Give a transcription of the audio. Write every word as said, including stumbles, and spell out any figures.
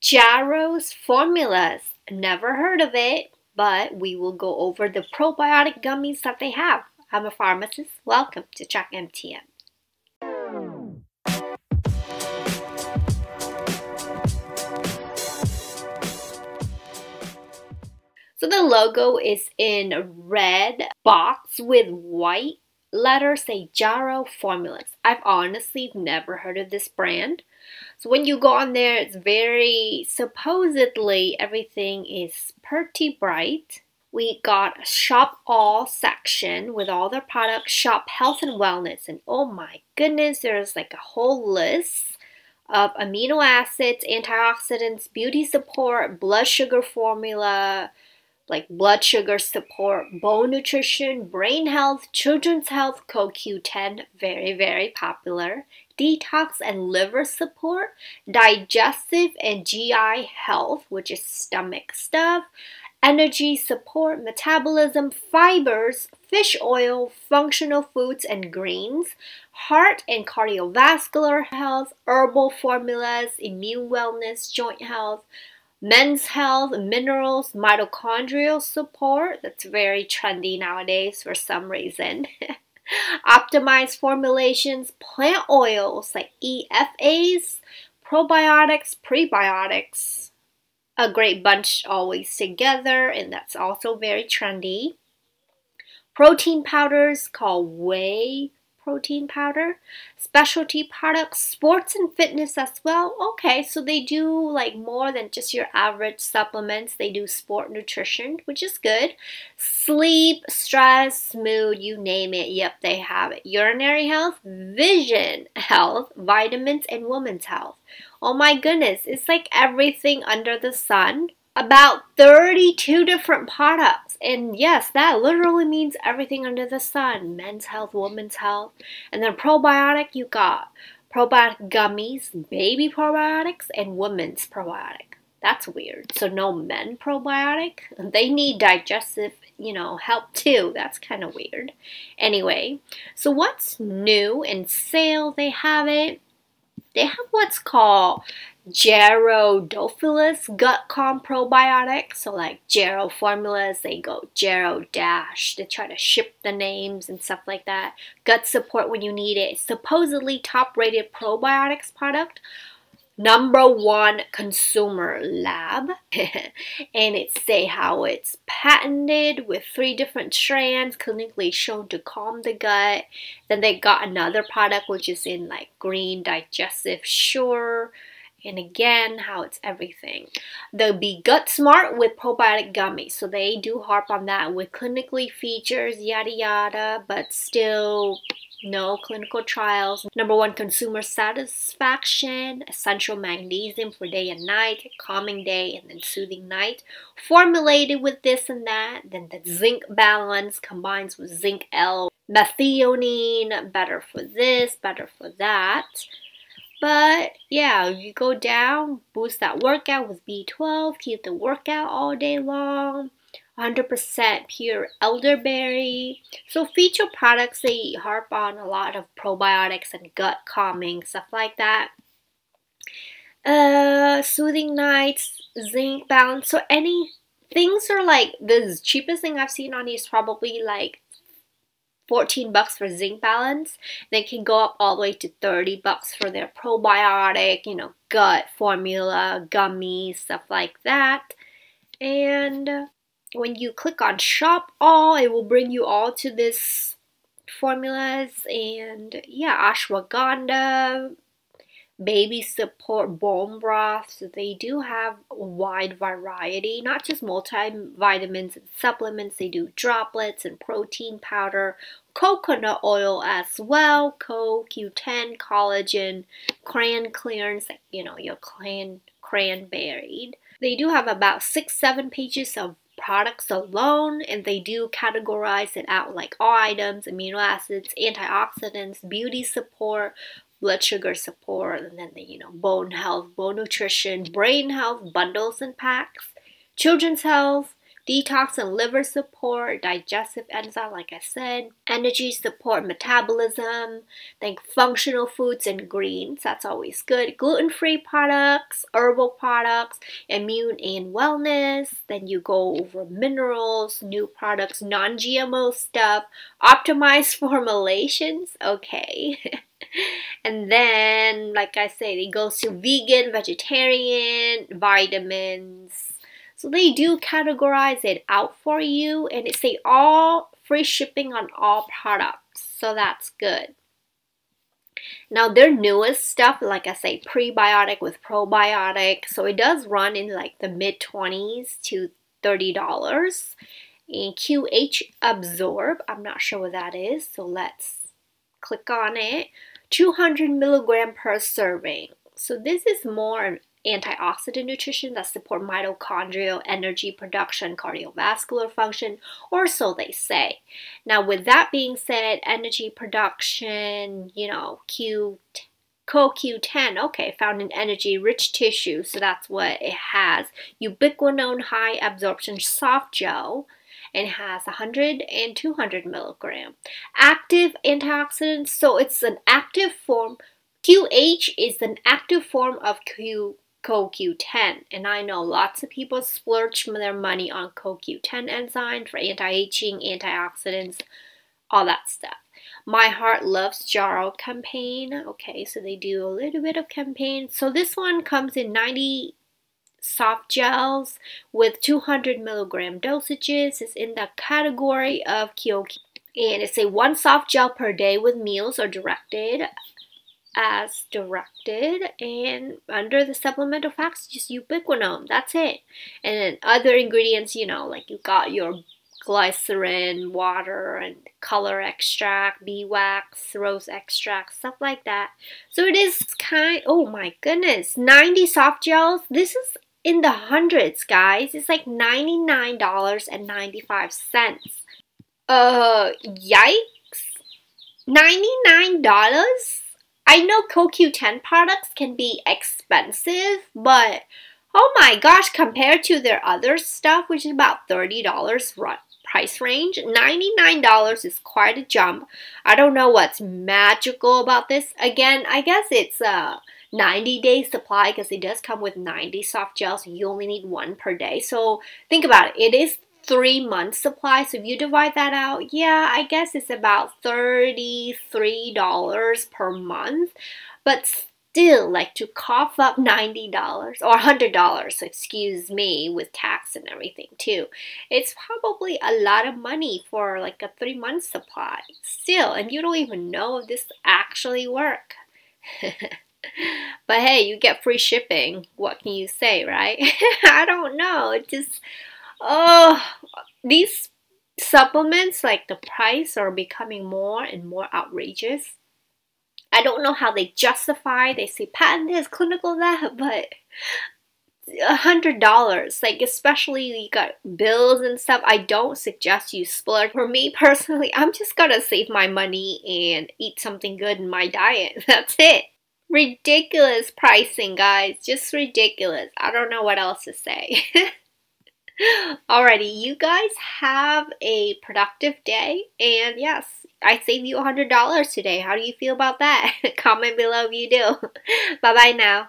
Jarrow's Formulas. Never heard of it, but we will go over the probiotic gummies that they have. I'm a pharmacist. Welcome to Track M T M. So the logo is in a red box with white letters, say Jarrow Formulas. I've honestly never heard of this brand. So when you go on there, it's very, supposedly everything is pretty bright. We got a shop all section with all their products, shop health and wellness, and oh my goodness, there's like a whole list of amino acids, antioxidants, beauty support, blood sugar formula, like blood sugar support, bone nutrition, brain health, children's health, C O Q ten, very, very popular, detox and liver support, digestive and G I health, which is stomach stuff, energy support, metabolism, fibers, fish oil, functional foods and greens, heart and cardiovascular health, herbal formulas, immune wellness, joint health, men's health, minerals, mitochondrial support. That's very trendy nowadays for some reason. Optimized formulations, plant oils like E F As, probiotics, prebiotics. A great bunch always together, and that's also very trendy. Protein powders called whey protein powder, specialty products, sports and fitness as well. Okay, so they do like more than just your average supplements. They do sport nutrition, which is good. Sleep, stress, mood, you name it. Yep, they have it. Urinary health, vision health, vitamins, and women's health. Oh my goodness, it's like everything under the sun. About thirty-two different products, and yes, that literally means everything under the sun. Men's health, women's health, and then probiotic. You got probiotic gummies, baby probiotics, and women's probiotic. That's weird. So no men probiotic. They need digestive, you know, help too. That's kind of weird. Anyway, so what's new in sale? They have it. They have what's called Jarro-Dophilus Gut-Com Probiotics. So like Jarrow Formulas, they go Jarrow Dash. They try to ship the names and stuff like that. Gut support when you need it. Supposedly top-rated probiotics product. Number one consumer lab. And it's say how it's patented with three different strands clinically shown to calm the gut. Then they got another product which is in like green digestive sure. And again, how it's everything. They'll be gut smart with probiotic gummies. So they do harp on that with clinically features, yada yada, but still no clinical trials. Number one, consumer satisfaction, essential magnesium for day and night, calming day and then soothing night. Formulated with this and that, then the zinc balance combines with zinc L-methionine, better for this, better for that. But yeah, you go down, boost that workout with B twelve, keep the workout all day long. one hundred percent pure elderberry. So feature products, they harp on a lot of probiotics and gut calming, stuff like that. Uh, soothing nights, zinc balance. So any things are like, the cheapest thing I've seen on these is probably like fourteen bucks for zinc balance. They can go up all the way to thirty bucks for their probiotic, you know, gut formula, gummies, stuff like that. And when you click on shop all, it will bring you all to this formulas and yeah, ashwagandha, baby support, bone broth. So they do have a wide variety, not just multivitamins and supplements. They do droplets and protein powder, coconut oil as well, C O Q ten, collagen, cran clearance, like, you know, your cran cranberry. They do have about six, seven pages of products alone, and they do categorize it out like all items, amino acids, antioxidants, beauty support, blood sugar support, and then the, you know, bone health, bone nutrition, brain health, bundles and packs, children's health, detox and liver support, digestive enzyme, like I said, energy support, metabolism, then functional foods and greens, that's always good, gluten-free products, herbal products, immune and wellness, then you go over minerals, new products, non-G M O stuff, optimized formulations, okay. And then, like I said, it goes to vegan, vegetarian, vitamins. So they do categorize it out for you, and it say all free shipping on all products. So that's good. Now their newest stuff, like I say, prebiotic with probiotic. So it does run in like the mid twenties to thirty dollars. And Q H Absorb, I'm not sure what that is, so let's click on it. two hundred milligram per serving. So this is more an antioxidant nutrition that support mitochondrial energy production, cardiovascular function, or so they say. Now with that being said, energy production, you know, C O Q ten, okay, found in energy-rich tissue, so that's what it has. Ubiquinone high absorption soft gel, and has one hundred and two hundred milligram. Active antioxidants, so it's an active form. Q H is an active form of C O Q ten, and I know lots of people splurge their money on C O Q ten enzyme for anti-aging, antioxidants, all that stuff. My Heart Loves Jarro campaign. Okay, so they do a little bit of campaign. So this one comes in ninety soft gels with two hundred milligram dosages. It's in the category of C O Q, and it's a one soft gel per day with meals or directed as directed, and under the supplemental facts, just ubiquinone, that's it. And then other ingredients, you know, like you got your glycerin, water, and color extract, beeswax, rose extract, stuff like that. So it is kind, oh my goodness, ninety soft gels. This is in the hundreds, guys. It's like ninety-nine dollars and ninety-five cents. Uh, yikes. ninety-nine dollars? I know C O Q ten products can be expensive, but oh my gosh, compared to their other stuff, which is about thirty dollars price range, ninety-nine dollars is quite a jump. I don't know what's magical about this. Again, I guess it's a ninety day supply because it does come with ninety soft gels. You only need one per day. So think about it. It is three months supply. So if you divide that out, yeah, I guess it's about thirty-three dollars per month. But still, like, to cough up ninety dollars or one hundred dollars, excuse me, with tax and everything too, it's probably a lot of money for like a three month supply still, and you don't even know if this actually works. But hey, you get free shipping, what can you say, right? I don't know, it just, oh, these supplements, like, the price are becoming more and more outrageous. I don't know how they justify, they say patent this, clinical that, but one hundred dollars, like, especially you got bills and stuff, I don't suggest you splurge. For me personally, I'm just gonna save my money and eat something good in my diet, that's it. Ridiculous pricing, guys, just ridiculous. I don't know what else to say. Alrighty, you guys have a productive day, and yes, I saved you one hundred dollars today. How do you feel about that? Comment below if you do. Bye-bye now.